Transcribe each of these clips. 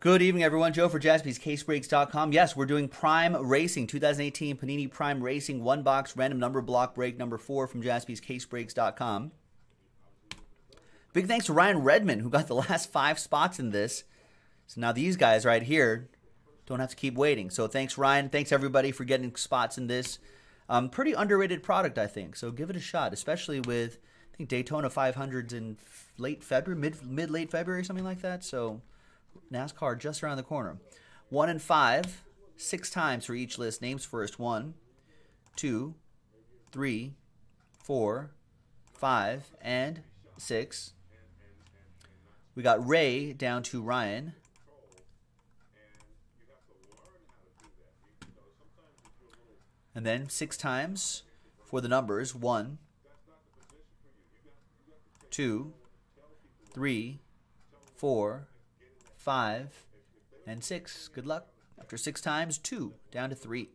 Good evening, everyone. Joe for Jaspys CaseBreaks.com. Yes, we're doing Prime Racing, 2018 Panini Prime Racing, one box, random number block break number 4 from Jaspys CaseBreaks.com. Big thanks to Ryan Redmond, who got the last 5 spots in this. So now these guys right here don't have to keep waiting. So thanks, Ryan. Thanks, everybody, for getting spots in this. Pretty underrated product, I think. So give it a shot, especially with, I think, Daytona 500s in late February, mid-late February, something like that. So NASCAR just around the corner. 1 and 5, 6 times for each list. Names first. 1, 2, 3, 4, 5, and 6. We got Ray down to Ryan. And then 6 times for the numbers. 1, 2, 3, 4, 5, and 6. Good luck. After 6 times, 2 down to 3.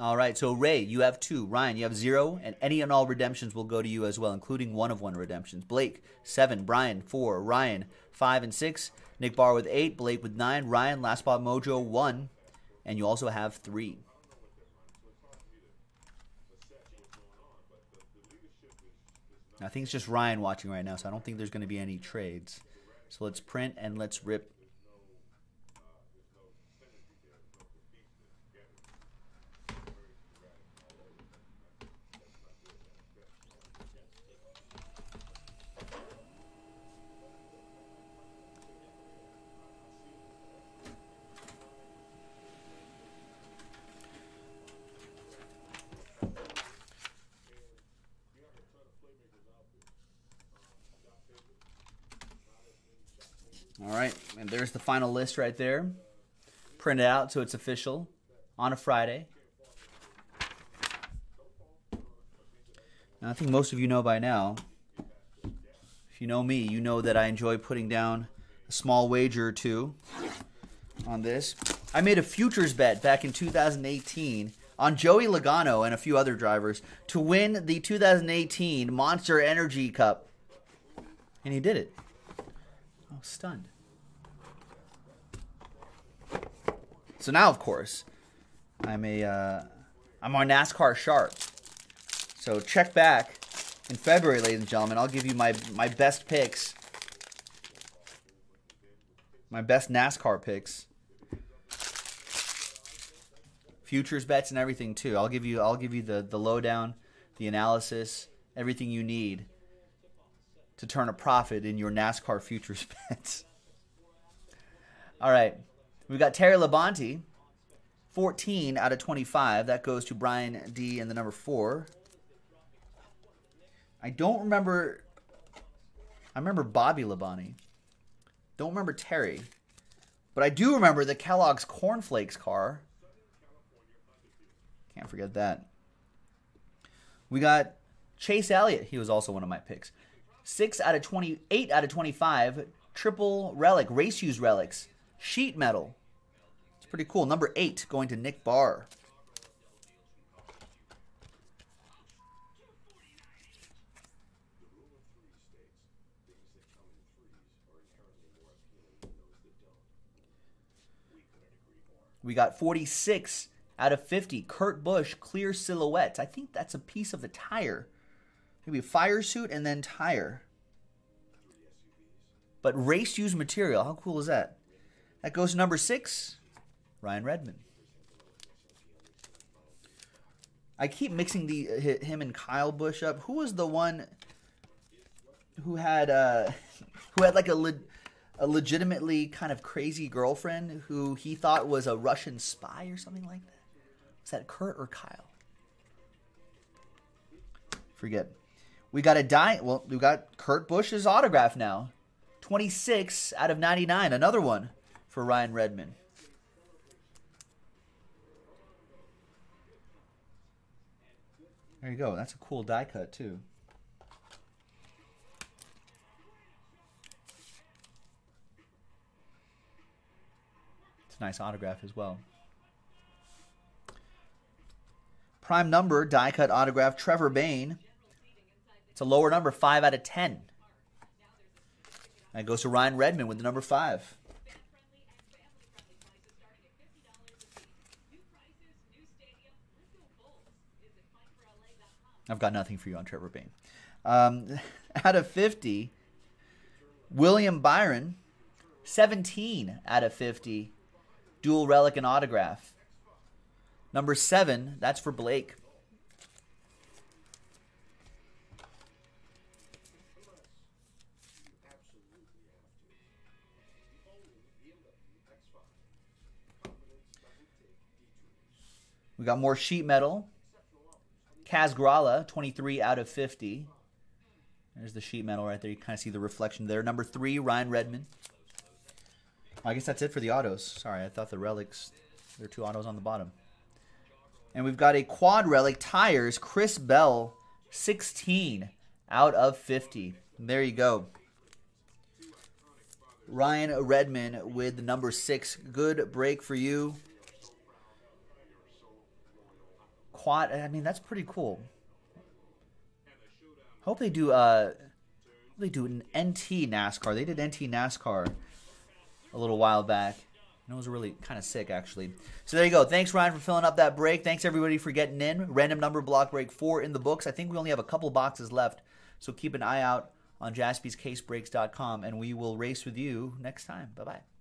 All right, so Ray, you have 2. Ryan, you have 0, and any and all redemptions will go to you as well, including 1 of 1 redemptions. Blake, 7. Brian, 4. Ryan, 5 and 6. Nick Barr with 8, Blake with 9, Ryan, Last Spot Mojo 1, and you also have 3. I think it's just Ryan watching right now, so I don't think there's going to be any trades. So let's print and let's rip. All right, and there's the final list right there. Print it out so it's official on a Friday. Now, I think most of you know by now, if you know me, you know that I enjoy putting down a small wager or 2 on this. I made a futures bet back in 2018 on Joey Logano and a few other drivers to win the 2018 Monster Energy Cup, and he did it. I was stunned. So now, of course, I'm on NASCAR Sharp. So check back in February, ladies and gentlemen. I'll give you my best picks, my best NASCAR picks, futures bets, and everything too. I'll give you the lowdown, the analysis, everything you need to turn a profit in your NASCAR futures bets. All right, we've got Terry Labonte, 14 out of 25. That goes to Brian D. and the number 4. I don't remember. I remember Bobby Labonte. Don't remember Terry, but I do remember the Kellogg's Cornflakes car. Can't forget that. We got Chase Elliott. He was also one of my picks. 6 out of 28 out of 25, triple relic, race use relics, sheet metal. It's pretty cool. Number 8 going to Nick Barr. We got 46 out of 50, Kurt Busch, clear silhouettes. I think that's a piece of the tire. Maybe fire suit and then tire. But race used material. How cool is that? That goes to number 6, Ryan Redmond. I keep mixing him and Kyle Busch up. Who was the one who had like a legitimately kind of crazy girlfriend who he thought was a Russian spy or something like that? Was that Kurt or Kyle? Forget. We got we got Kurt Busch's autograph now. 26 out of 99. Another one for Ryan Redmond. There you go. That's a cool die cut too. It's a nice autograph as well. Prime number, die cut autograph, Trevor Bayne. It's a lower number, 5 out of 10. That goes to Ryan Redmond with the number 5. I've got nothing for you on Trevor Bayne. Out of 50, William Byron, 17 out of 50, dual relic and autograph. Number 7, that's for Blake. We got more sheet metal. Kaz Grala, 23 out of 50. There's the sheet metal right there. You kind of see the reflection there. Number 3, Ryan Redmond. I guess that's it for the autos. Sorry, I thought the relics, there are 2 autos on the bottom. And we've got a quad relic, tires, Chris Bell, 16 out of 50. And there you go. Ryan Redmond with the number 6. Good break for you. Quad, I mean, that's pretty cool. Hope they do an NT NASCAR. They did NT NASCAR a little while back. And it was really kind of sick, actually. So there you go. Thanks, Ryan, for filling up that break. Thanks, everybody, for getting in. Random number block break 4 in the books. I think we only have a couple boxes left. So keep an eye out on JaspysCaseBreaks.com, and we will race with you next time. Bye-bye.